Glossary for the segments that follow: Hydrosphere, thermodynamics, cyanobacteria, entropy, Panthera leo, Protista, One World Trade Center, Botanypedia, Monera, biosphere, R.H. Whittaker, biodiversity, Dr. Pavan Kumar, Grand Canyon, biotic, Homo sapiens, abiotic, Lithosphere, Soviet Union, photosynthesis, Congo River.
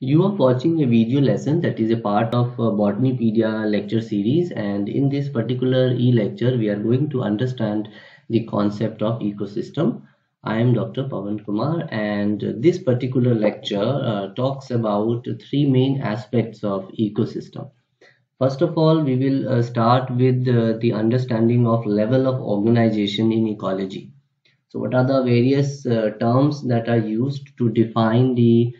You are watching a video lesson that is a part of Botanypedia lecture series, and in this particular e-lecture we are going to understand the concept of ecosystem. I am Dr. Pavan Kumar, and this particular lecture talks about three main aspects of ecosystem. First of all, we will start with the understanding of level of organization in ecology. So what are the various terms that are used to define the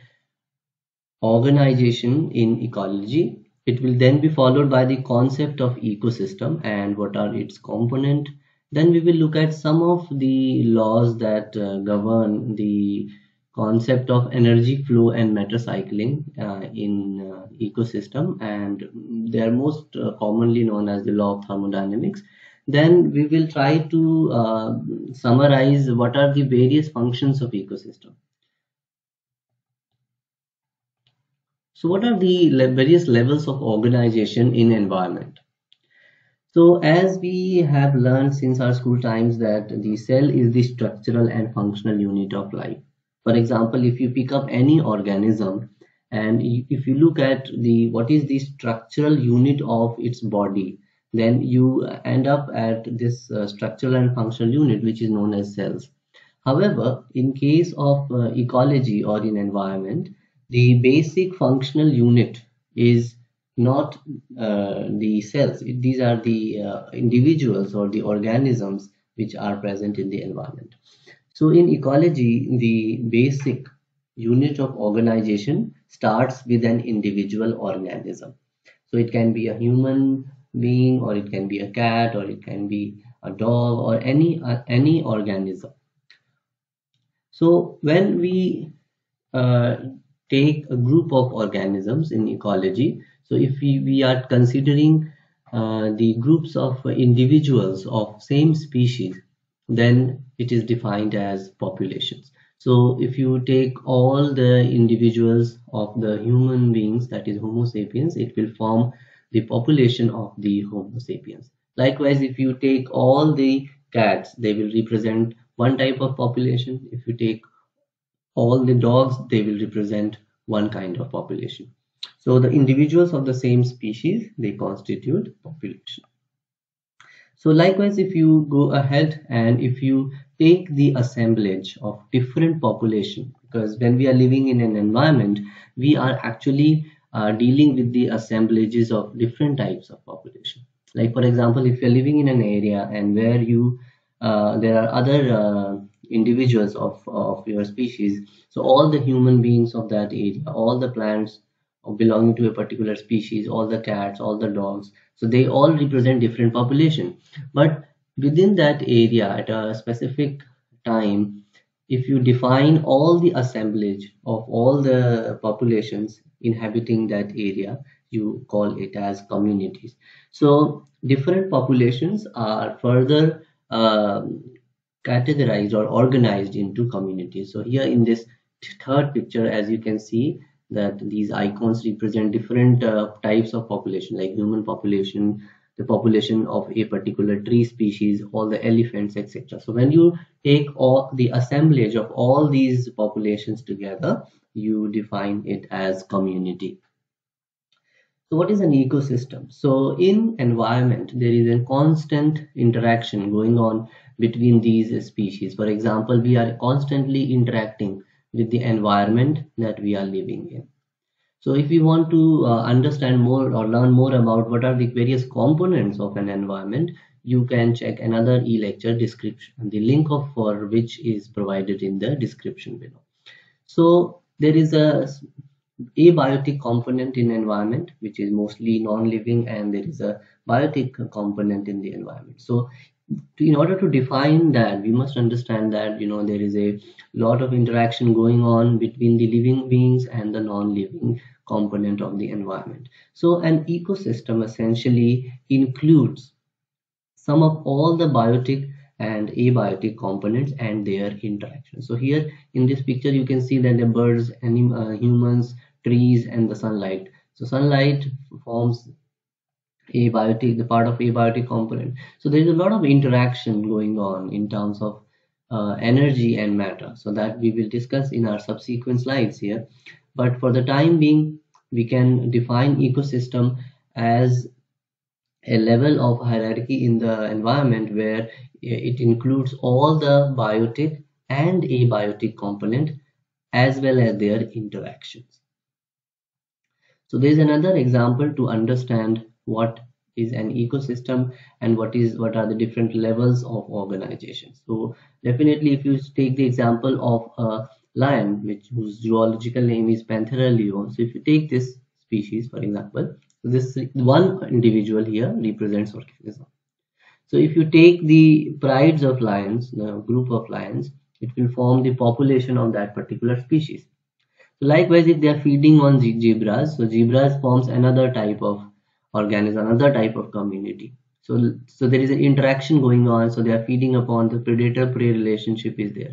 organization in ecology? It will then be followed by the concept of ecosystem and what are its component. Then we will look at some of the laws that govern the concept of energy flow and matter cycling in ecosystem, and they are most commonly known as the law of thermodynamics. Then we will try to summarize what are the various functions of ecosystem. So what are the various levels of organization in environment? So as we have learned since our school times that the cell is the structural and functional unit of life. For example, if you pick up any organism and if you look at the what is the structural unit of its body, then you end up at this structural and functional unit, which is known as cells. However, in case of ecology or in environment, the basic functional unit is not the cells. These are the individuals or the organisms which are present in the environment. So in ecology, the basic unit of organization starts with an individual organism. So it can be a human being, or it can be a cat, or it can be a dog, or any organism. So when we take a group of organisms in ecology, so if we are considering the groups of individuals of same species, then it is defined as populations. So if you take all the individuals of the human beings, that is Homo sapiens, it will form the population of the Homo sapiens. Likewise, if you take all the cats, they will represent one type of population. If you take all the dogs, they will represent one kind of population. So the individuals of the same species, they constitute population. So likewise, if you go ahead and if you take the assemblage of different population, because when we are living in an environment, we are actually dealing with the assemblages of different types of population. Like for example, if you're living in an area and where you there are other individuals of your species, so all the human beings of that area, all the plants belonging to a particular species, all the cats, all the dogs, so they all represent different population. But within that area at a specific time, if you define all the assemblage of all the populations inhabiting that area, you call it as communities. So different populations are further categorized or organized into communities. So here in this third picture, as you can see, that these icons represent different types of population, like human population, the population of a particular tree species, all the elephants, etc. So when you take all the assemblage of all these populations together, you define it as community. So what is an ecosystem? So in environment, there is a constant interaction going on between these species. For example, we are constantly interacting with the environment that we are living in. So if we want to understand more or learn more about what are the various components of an environment, you can check another e-lecture description, the link for which is provided in the description below. So there is a abiotic component in environment, which is mostly non-living, and there is a biotic component in the environment. So in order to define that, we must understand that, you know, there is a lot of interaction going on between the living beings and the non-living component of the environment. So an ecosystem essentially includes some of all the biotic and abiotic components and their interaction. So here in this picture, you can see that the birds, animals, humans, trees, and the sunlight. So sunlight forms abiotic, the part of abiotic component. So there is a lot of interaction going on in terms of energy and matter. So that we will discuss in our subsequent slides here. But for the time being, we can define ecosystem as a level of hierarchy in the environment where it includes all the biotic and abiotic component as well as their interactions. So there is another example to understand what is an ecosystem and what are the different levels of organizations. So definitely, if you take the example of a lion, whose zoological name is Panthera leo. So if you take this species, for example, this one individual here represents organism. So if you take the prides of lions, the group of lions, it will form the population of that particular species. So likewise, if they are feeding on zebras, so zebras forms another type of organism, another type of community. So there is an interaction going on. So they are feeding upon, the predator-prey relationship is there.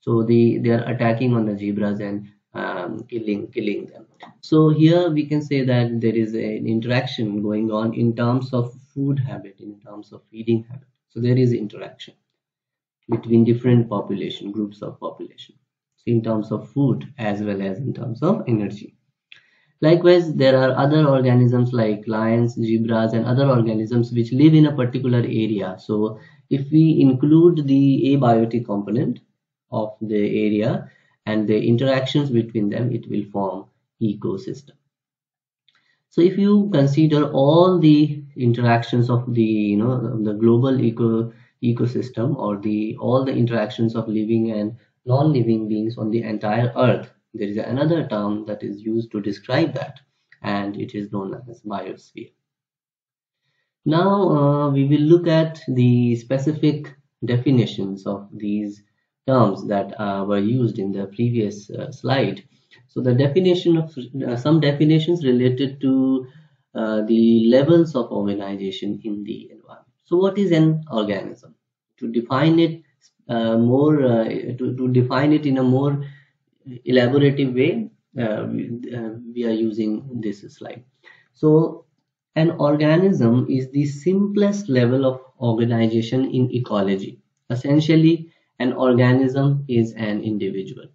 So they are attacking on the zebras and killing them. So here we can say that there is an interaction going on in terms of food habit, in terms of feeding habit. So there is interaction between different population groups of population, so in terms of food as well as in terms of energy. Likewise, there are other organisms like lions, zebras and other organisms which live in a particular area. So if we include the abiotic component of the area and the interactions between them, it will form ecosystem. So if you consider all the interactions of the the global ecosystem, or all the interactions of living and non-living beings on the entire earth, there is another term that is used to describe that, and it is known as biosphere. Now we will look at the specific definitions of these terms that were used in the previous slide. So the definition of some definitions related to the levels of organization in the environment. So what is an organism? To define it to define it in a more elaborative way, we are using this slide. So an organism is the simplest level of organization in ecology. Essentially, an organism is an individual.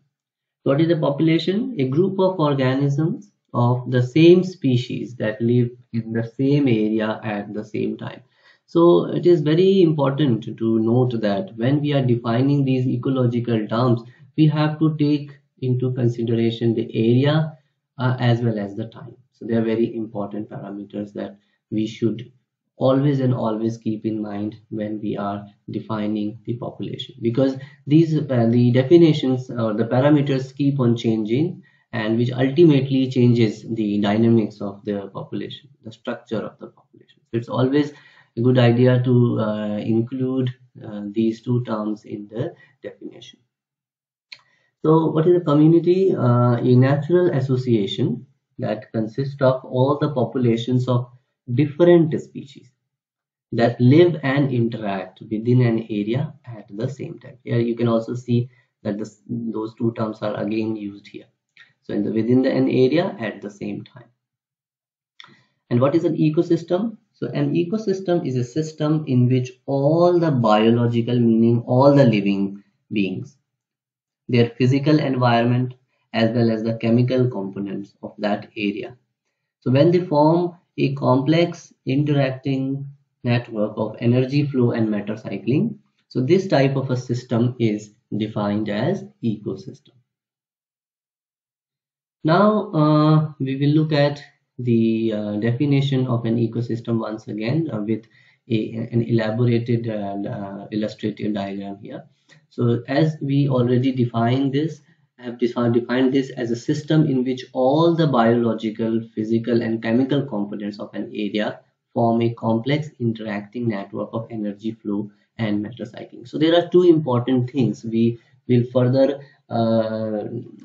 What is a population? A group of organisms of the same species that live in the same area at the same time. So it is very important to note that when we are defining these ecological terms, we have to take into consideration the area as well as the time. So they are very important parameters that we should always and always keep in mind when we are defining the population, because these the definitions or the parameters keep on changing, and which ultimately changes the dynamics of the population, the structure of the population. So it's always a good idea to include these two terms in the definition. So what is a community? A natural association that consists of all the populations of different species that live and interact within an area at the same time. Here you can also see that those two terms are again used here. So in the within an area at the same time. And what is an ecosystem? So an ecosystem is a system in which all the biological, meaning all the living beings, their physical environment as well as the chemical components of that area, so when they form a complex interacting network of energy flow and matter cycling, so this type of a system is defined as ecosystem. Now we will look at the definition of an ecosystem once again with an elaborated and illustrative diagram here. So as we already defined this, I have defined this as a system in which all the biological, physical and chemical components of an area form a complex interacting network of energy flow and matter cycling. So there are two important things we will further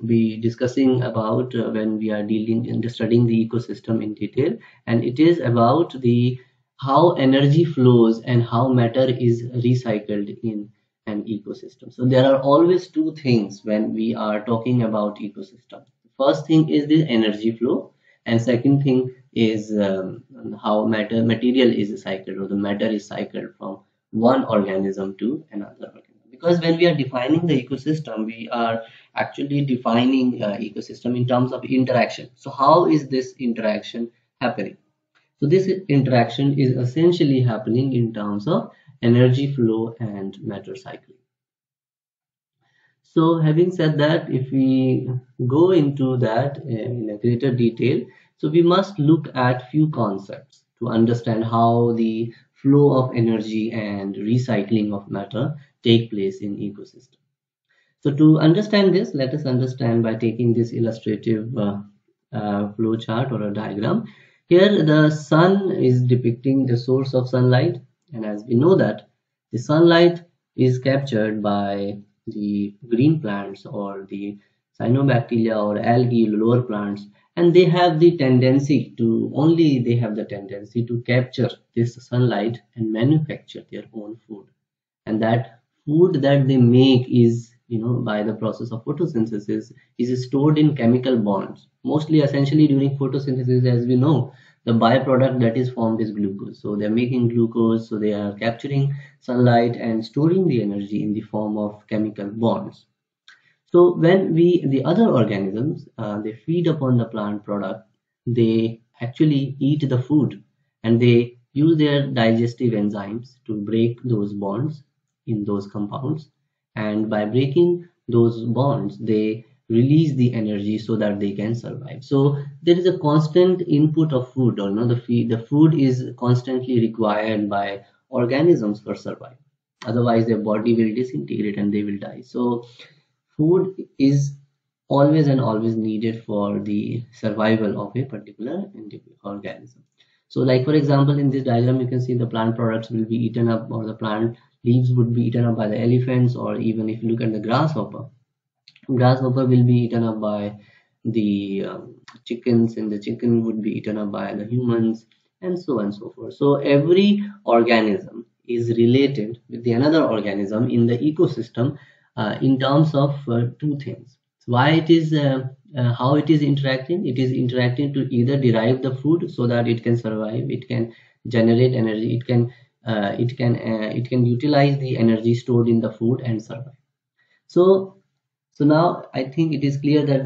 be discussing about when we are dealing and studying the ecosystem in detail, and it is about the how energy flows and how matter is recycled in an ecosystem. So there are always two things when we are talking about ecosystem. First thing is the energy flow, and second thing is how material is cycled, or the matter is cycled from one organism to another organism. Because when we are defining the ecosystem, we are actually defining ecosystem in terms of interaction. So how is this interaction happening? So this interaction is essentially happening in terms of energy flow and matter cycling. So having said that, if we go into that in a greater detail, so we must look at few concepts to understand how the flow of energy and recycling of matter take place in ecosystem. So to understand this, let us understand by taking this illustrative flow chart or a diagram. Here the sun is depicting the source of sunlight, and as we know that the sunlight is captured by the green plants or the cyanobacteria or algae, lower plants, and they have the tendency to capture this sunlight and manufacture their own food, and that food that they make is, you know, by the process of photosynthesis is stored in chemical bonds. Mostly essentially during photosynthesis, as we know, the byproduct that is formed is glucose. So they are making glucose, so they are capturing sunlight and storing the energy in the form of chemical bonds. So when the other organisms, they feed upon the plant product, they actually eat the food and they use their digestive enzymes to break those bonds in those compounds, and by breaking those bonds they release the energy so that they can survive. So there is a constant input of food, or no, the food is constantly required by organisms for survival, otherwise their body will disintegrate and they will die. So food is always and always needed for the survival of a particular organism. So like for example, in this diagram you can see the plant products will be eaten up, or the plant leaves would be eaten up by the elephants, or even if you look at the grasshopper will be eaten up by the chickens, and the chicken would be eaten up by the humans, and so on and so forth. So every organism is related with the another organism in the ecosystem in terms of two things. So why it is how it is interacting? It is interacting to either derive the food so that it can survive, it can generate energy, it can utilize the energy stored in the food and survive. So now I think it is clear that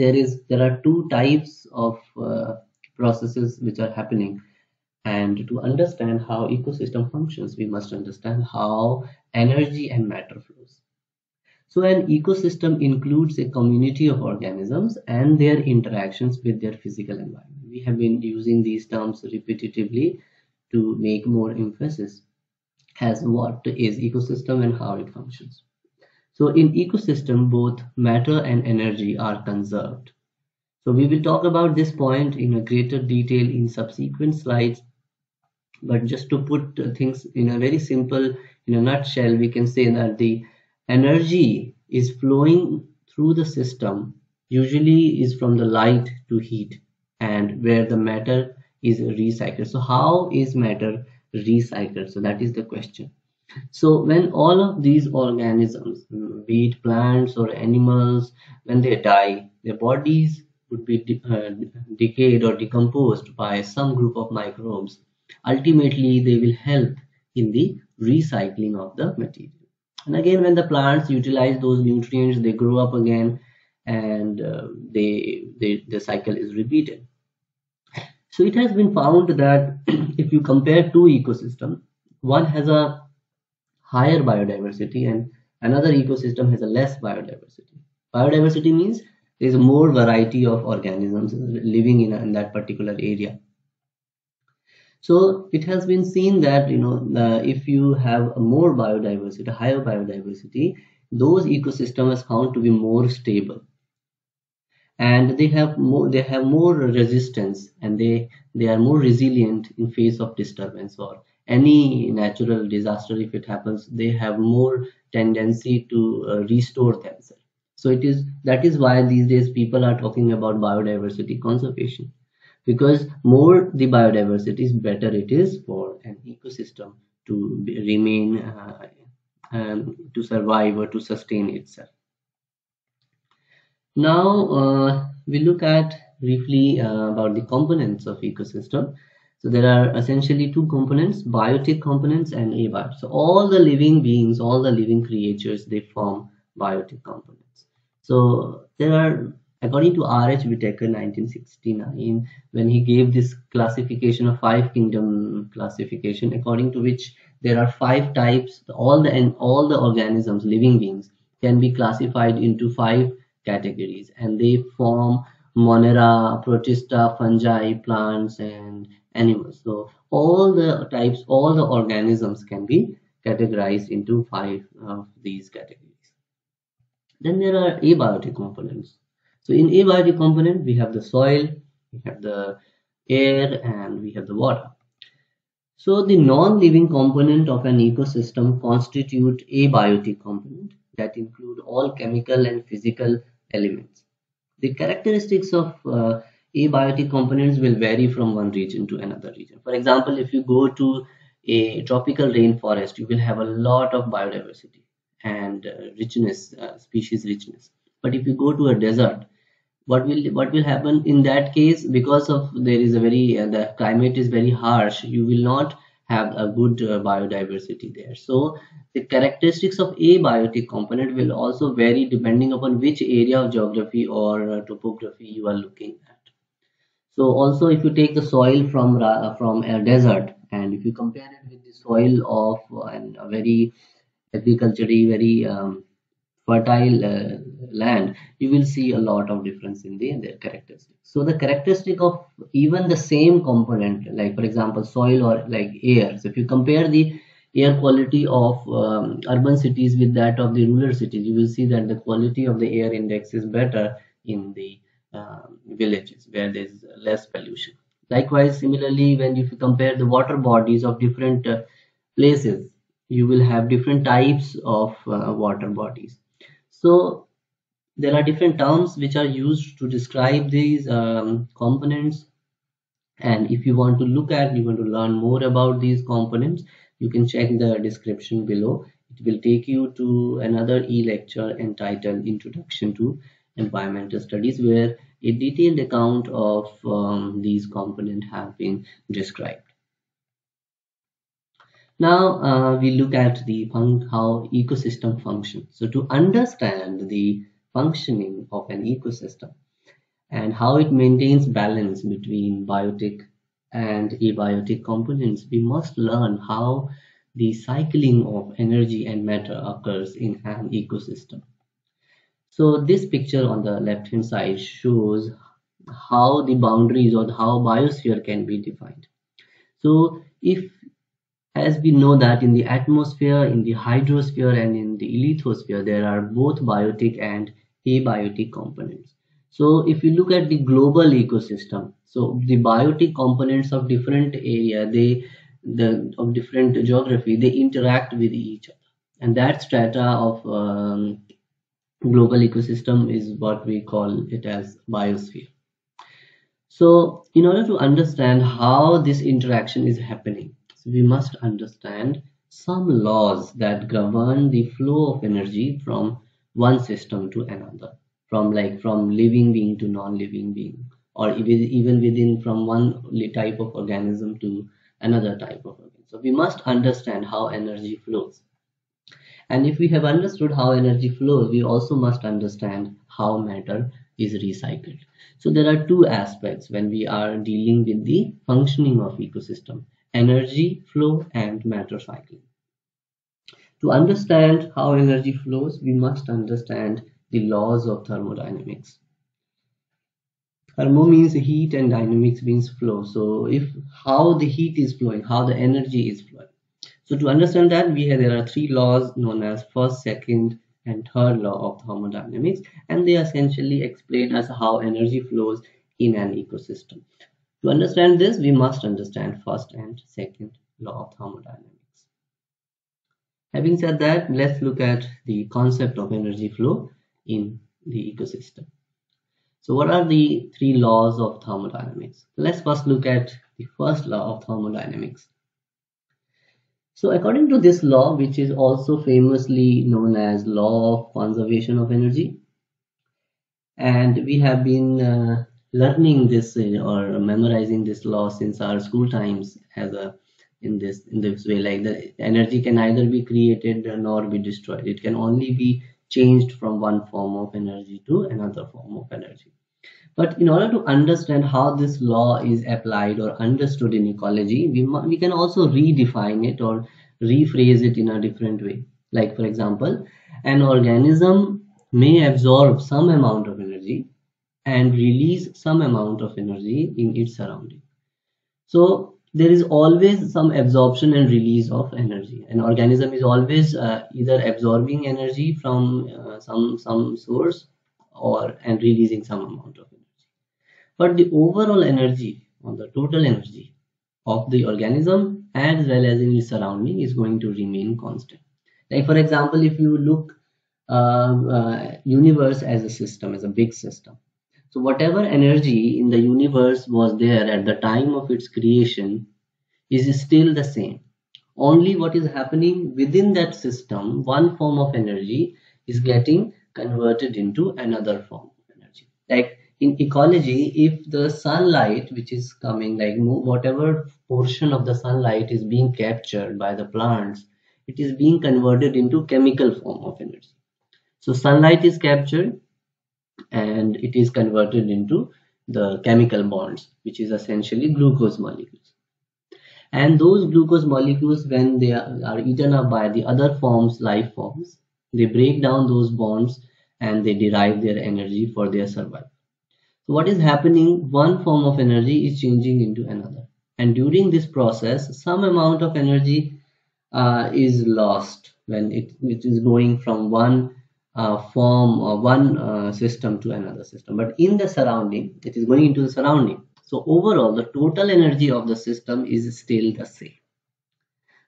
there are two types of processes which are happening, and to understand how ecosystem functions we must understand how energy and matter flows. So an ecosystem includes a community of organisms and their interactions with their physical environment. We have been using these terms repetitively to make more emphasis as what is ecosystem and how it functions. So in ecosystem, both matter and energy are conserved. So we will talk about this point in a greater detail in subsequent slides, but just to put things in a very simple, in a nutshell, we can say that the energy is flowing through the system, usually is from the light to heat, and where the matter is recycled. So how is matter recycled? So that is the question. So when all of these organisms, be it plants or animals, when they die, their bodies would be decayed or decomposed by some group of microbes. Ultimately they will help in the recycling of the material, and again when the plants utilize those nutrients they grow up again, and the cycle is repeated. So it has been found that if you compare two ecosystems, one has a higher biodiversity and another ecosystem has a less biodiversity. Biodiversity means there is more variety of organisms living in that particular area. So it has been seen that, you know, if you have more biodiversity, higher biodiversity, those ecosystems are found to be more stable, and they have more resistance, and they are more resilient in face of disturbance or any natural disaster. If it happens, they have more tendency to restore themselves. So it is, that is why these days people are talking about biodiversity conservation, because more the biodiversity is, better it is for an ecosystem to remain to survive or to sustain itself. Now we look at briefly about the components of ecosystem. So there are essentially two components, biotic components and abiotic. So all the living beings, all the living creatures, they form biotic components. So there are, according to R.H. Whittaker 1969, when he gave this classification of five kingdom classification, according to which there are five types, all the organisms, living beings, can be classified into five categories, and they form Monera, Protista, fungi, plants, and animals. So all the types, all the organisms can be categorized into five of these categories. Then there are abiotic components. So in abiotic component, we have the soil, we have the air, and we have the water. So the non-living component of an ecosystem constitute abiotic component that include all chemical and physical elements. The characteristics of abiotic components will vary from one region to another region. For example, if you go to a tropical rainforest, you will have a lot of biodiversity and richness, species richness. But if you go to a desert, what will happen in that case? Because of the climate is very harsh, you will not have a good biodiversity there. So the characteristics of abiotic component will also vary depending upon which area of geography or topography you are looking at. So also, if you take the soil from a desert and if you compare it with the soil of a very agriculturally very fertile land, you will see a lot of difference in their characteristics. So the characteristic of even the same component, like for example soil or like air, so if you compare the air quality of urban cities with that of the rural cities, you will see that the quality of the air index is better in the villages where there is less pollution. Likewise, similarly, when if you compare the water bodies of different places, you will have different types of water bodies. So there are different terms which are used to describe these components, and if you want to learn more about these components, you can check the description below. It will take you to another e-lecture entitled Introduction to Environmental Studies, where a detailed account of these components have been described. Now we look at how ecosystem functions. So to understand the functioning of an ecosystem and how it maintains balance between biotic and abiotic components, we must learn how the cycling of energy and matter occurs in an ecosystem. So this picture on the left hand side shows how the boundaries or how biosphere can be defined. So if, as we know that in the atmosphere, in the hydrosphere and in the lithosphere, there are both biotic and abiotic components. So if you look at the global ecosystem, so the biotic components of different area, of different geography, they interact with each other. And that strata of global ecosystem is what we call it as biosphere. So in order to understand how this interaction is happening, we must understand some laws that govern the flow of energy from one system to another, from living being to non-living being, or even within from one type of organism to another type of organism. So we must understand how energy flows. And if we have understood how energy flows, we also must understand how matter is recycled. So there are two aspects when we are dealing with the functioning of ecosystem: energy flow and matter cycling. To understand how energy flows, we must understand the laws of thermodynamics. Thermo means heat and dynamics means flow. So how the heat is flowing, how the energy is flowing. So to understand that, there are three laws known as first, second, and third law of thermodynamics, and they essentially explain us how energy flows in an ecosystem. To understand this, we must understand first and second law of thermodynamics. Having said that, let's look at the concept of energy flow in the ecosystem. So what are the three laws of thermodynamics? Let's first look at the first law of thermodynamics. So according to this law, which is also famously known as law of conservation of energy, and we have been learning this or memorizing this law since our school times as a in this way, like the energy can neither be created nor be destroyed. It can only be changed from one form of energy to another form of energy. But in order to understand how this law is applied or understood in ecology, we can also redefine it or rephrase it in a different way. Like, for example, an organism may absorb some amount of energy and release some amount of energy in its surrounding. So there is always some absorption and release of energy. An organism is always either absorbing energy from some source and releasing some amount of energy. But the overall energy, or the total energy of the organism as well as in its surrounding, is going to remain constant. Like, for example, if you look universe as a system, as a big system. So whatever energy in the universe was there at the time of its creation is still the same. Only what is happening within that system, one form of energy is getting converted into another form of energy. Like in ecology, if the sunlight which is coming, like whatever portion of the sunlight is being captured by the plants, it is being converted into chemical form of energy. So sunlight is captured and it is converted into the chemical bonds, which is essentially glucose molecules, and those glucose molecules, when they are eaten up by the other life forms, they break down those bonds and they derive their energy for their survival. So what is happening, one form of energy is changing into another, and during this process some amount of energy is lost when it is going from one form or one system to another system. But in the surrounding, it is going into the surrounding. So overall, the total energy of the system is still the same.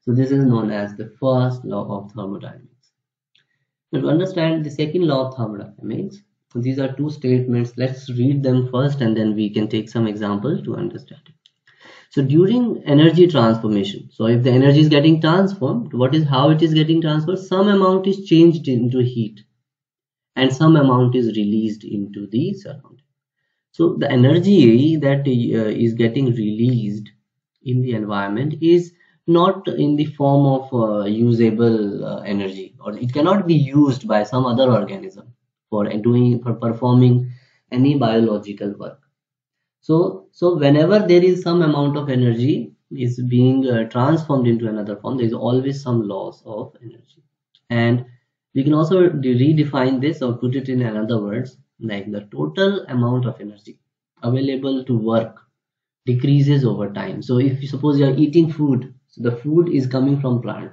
So this is known as the first law of thermodynamics. Now, to understand the second law of thermodynamics, so these are two statements. Let's read them first and then we can take some example to understand it. So during energy transformation, so if the energy is getting transformed, how it is getting transferred? Some amount is changed into heat and some amount is released into the surrounding. So the energy that is getting released in the environment is not in the form of usable energy, or it cannot be used by some other organism for performing any biological work. So whenever there is some amount of energy is being transformed into another form, there is always some loss of energy. And we can also redefine this or put it in another words, like the total amount of energy available to work decreases over time. So if you suppose you are eating food, so the food is coming from plant,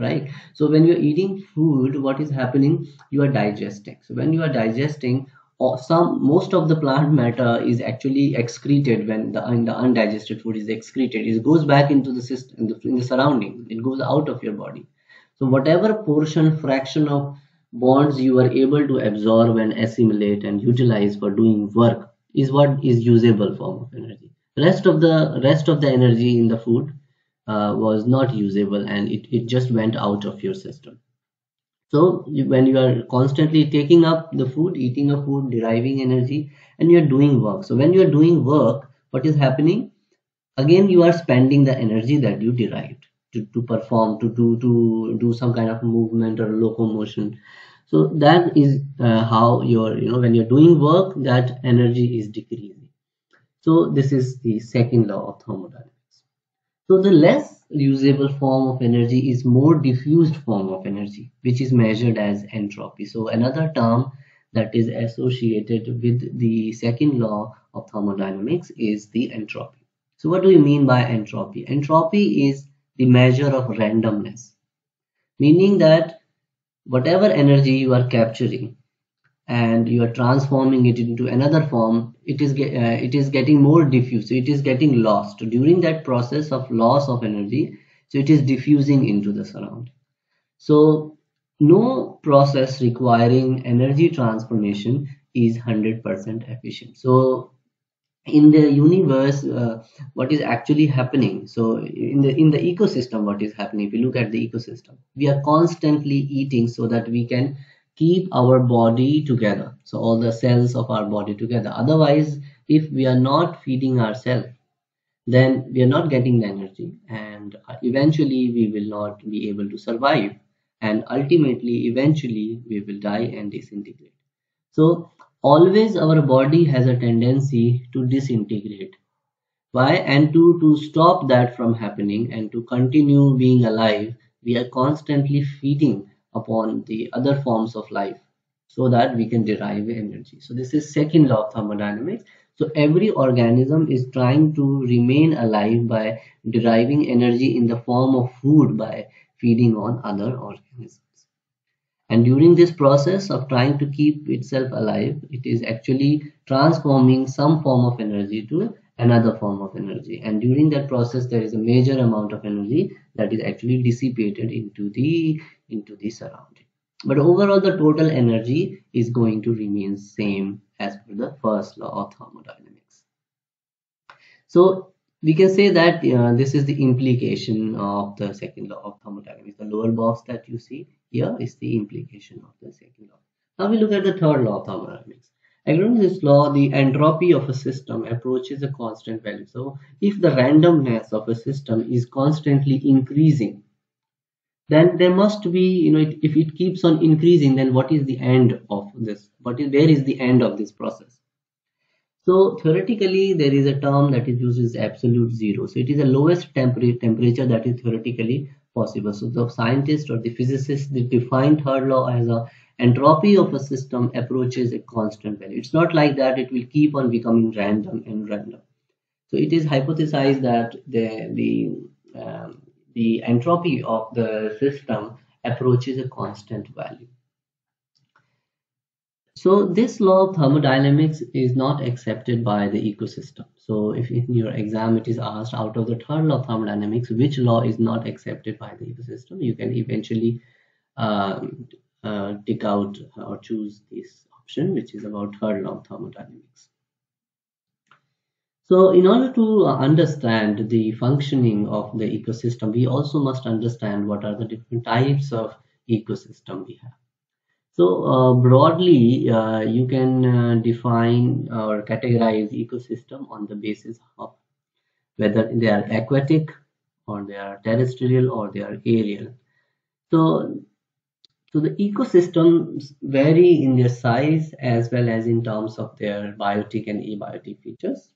right? So when you are eating food, what is happening? You are digesting. So when you are digesting, most of the plant matter is actually excreted. When the undigested food is excreted, it goes back into the system, in the surrounding. It goes out of your body. So whatever fraction of bonds you are able to absorb and assimilate and utilize for doing work is what is usable form of energy. Rest of the energy in the food was not usable, and it just went out of your system. So when you are constantly taking up the food, eating a food, deriving energy, and you are doing work. So when you are doing work, what is happening? Again, you are spending the energy that you derived to perform, to do some kind of movement or locomotion. So that is how when you are doing work, that energy is decreasing. So this is the second law of thermodynamics. So the less usable form of energy is more diffused form of energy, which is measured as entropy. So another term that is associated with the second law of thermodynamics is the entropy. So what do we mean by entropy? Entropy is the measure of randomness, meaning that whatever energy you are capturing and you are transforming it into another form, it is getting more diffused. So it is getting lost during that process of loss of energy. So it is diffusing into the surrounding. So no process requiring energy transformation is 100% efficient. So in the universe, what is actually happening? So in the ecosystem, what is happening? If you look at the ecosystem, we are constantly eating so that we can keep our body together, so all the cells of our body together. Otherwise, if we are not feeding ourselves, then we are not getting the energy, and eventually we will not be able to survive, and ultimately eventually we will die and disintegrate. So always our body has a tendency to disintegrate. Why? And to stop that from happening and to continue being alive, we are constantly feeding upon the other forms of life so that we can derive energy. So this is second law of thermodynamics. So every organism is trying to remain alive by deriving energy in the form of food by feeding on other organisms. And during this process of trying to keep itself alive, it is actually transforming some form of energy to another form of energy. And during that process, there is a major amount of energy that is actually dissipated into the surrounding. But overall, the total energy is going to remain same as per the first law of thermodynamics. So we can say that this is the implication of the second law of thermodynamics. The lower box that you see here is the implication of the second law. Now we look at the third law of thermodynamics. According to this law, the entropy of a system approaches a constant value. So if the randomness of a system is constantly increasing, then there must be, if it keeps on increasing, then what is the end of this? Where is the end of this process? So theoretically, there is a term that is used as absolute zero. So it is the lowest temperature that is theoretically possible. So the scientists or the physicists, they define third law as a entropy of a system approaches a constant value. It's not like that it will keep on becoming random and random. So it is hypothesized that the entropy of the system approaches a constant value. So this law of thermodynamics is not accepted by the ecosystem. So if in your exam it is asked, out of the third law of thermodynamics, which law is not accepted by the ecosystem, you can eventually take out or choose this option, which is about third law of thermodynamics. So in order to understand the functioning of the ecosystem, we also must understand what are the different types of ecosystem we have. So broadly, you can define or categorize ecosystem on the basis of whether they are aquatic or they are terrestrial or they are aerial. So the ecosystems vary in their size as well as in terms of their biotic and abiotic features.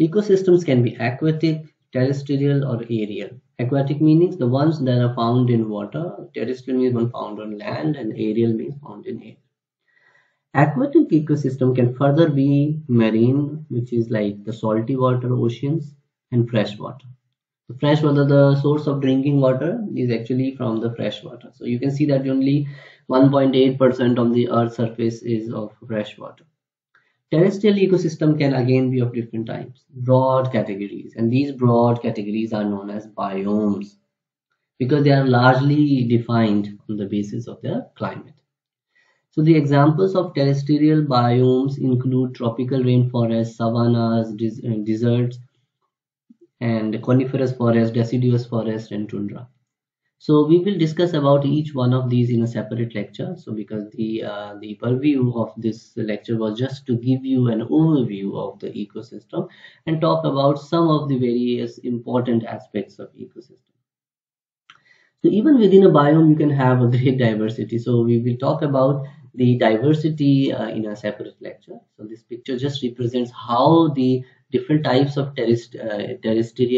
Ecosystems can be aquatic, terrestrial, or aerial. Aquatic means the ones that are found in water, terrestrial means one found on land, and aerial means found in air. Aquatic ecosystem can further be marine, which is like the salty water oceans, and fresh water. The fresh water, the source of drinking water, is actually from the fresh water. So you can see that only 1.8% of the Earth's surface is of fresh water. Terrestrial ecosystem can again be of different types, broad categories, and these broad categories are known as biomes because they are largely defined on the basis of their climate. So the examples of terrestrial biomes include tropical rainforests, savannas, deserts, and coniferous forest, deciduous forest, and tundra. So we will discuss about each one of these in a separate lecture. So because the purview of this lecture was just to give you an overview of the ecosystem and talk about some of the various important aspects of ecosystem. So even within a biome, you can have a great diversity. So we will talk about the diversity in a separate lecture. So this picture just represents how the different types of terrestrial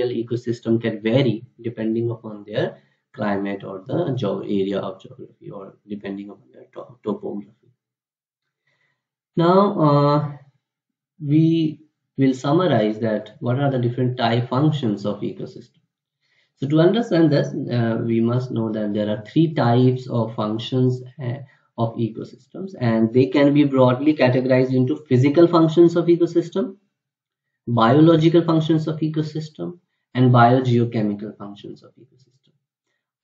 ecosystem can vary depending upon their climate or the area of geography, or depending on the topography. Now we will summarize that what are the different type functions of ecosystem. So to understand this, we must know that there are three types of functions of ecosystems, and they can be broadly categorized into physical functions of ecosystem, biological functions of ecosystem, and biogeochemical functions of ecosystem.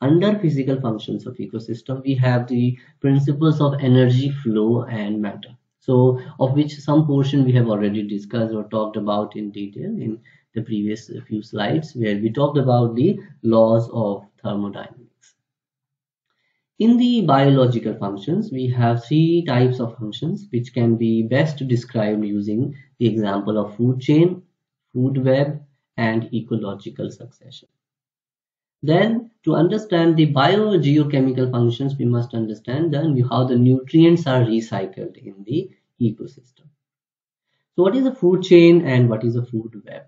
Under physical functions of ecosystem, we have the principles of energy flow and matter, so of which some portion we have already discussed or talked about in detail in the previous few slides, where we talked about the laws of thermodynamics. In the biological functions, we have three types of functions which can be best described using the example of food chain, food web, and ecological succession. Then, to understand the biogeochemical functions, we must understand how the nutrients are recycled in the ecosystem. So, what is a food chain and what is a food web?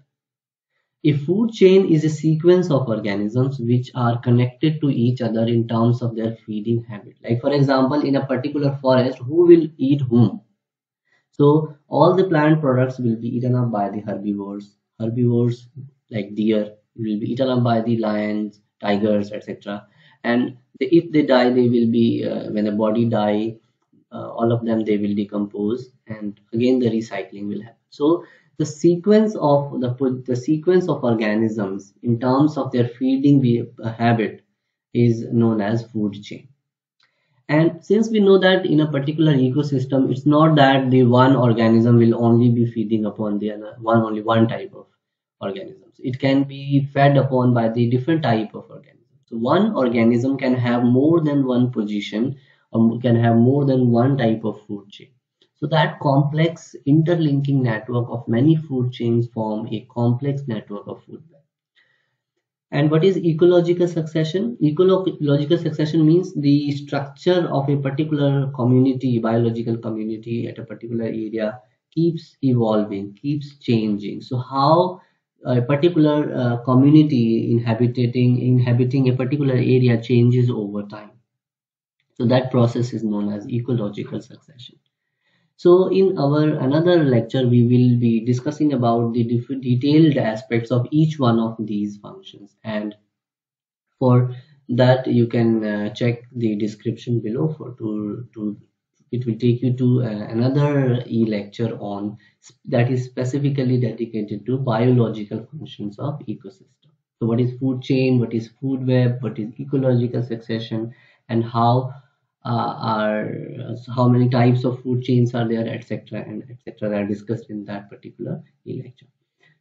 A food chain is a sequence of organisms which are connected to each other in terms of their feeding habit. Like, for example, in a particular forest, who will eat whom? So, all the plant products will be eaten up by the herbivores. Herbivores like deer will be eaten up by the lions, tigers, etc. And if they die, they will be when a body die, all of them, they will decompose, and again the recycling will happen. So the sequence of the sequence of organisms in terms of their feeding habit is known as food chain. And since we know that in a particular ecosystem, it's not that the one organism will only be feeding upon the other, only one type of organisms. It can be fed upon by the different type of organisms. So one organism can have more than one position, or can have more than one type of food chain. So that complex interlinking network of many food chains form a complex network of food web. And what is ecological succession? Ecological succession means the structure of a particular community, biological community at a particular area keeps evolving, keeps changing. So how a particular community inhabiting a particular area changes over time. So that process is known as ecological succession. So in our another lecture, we will be discussing about the different detailed aspects of each one of these functions. And for that, you can check the description below. It will take you to another e-lecture on that is specifically dedicated to biological functions of ecosystem. So what is food chain? What is food web? What is ecological succession? And how many types of food chains are there, etc. and etc. are discussed in that particular lecture.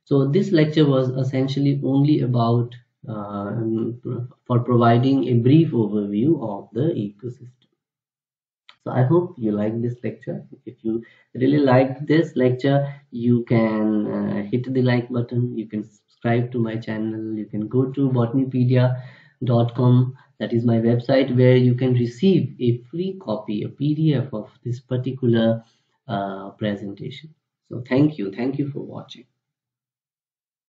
So this lecture was essentially only about for providing a brief overview of the ecosystem. So I hope you like this lecture. If you really like this lecture, you can hit the like button. You can subscribe to my channel. You can go to botanypedia.com. That is my website, where you can receive a free copy, a PDF of this particular presentation. So thank you. Thank you for watching.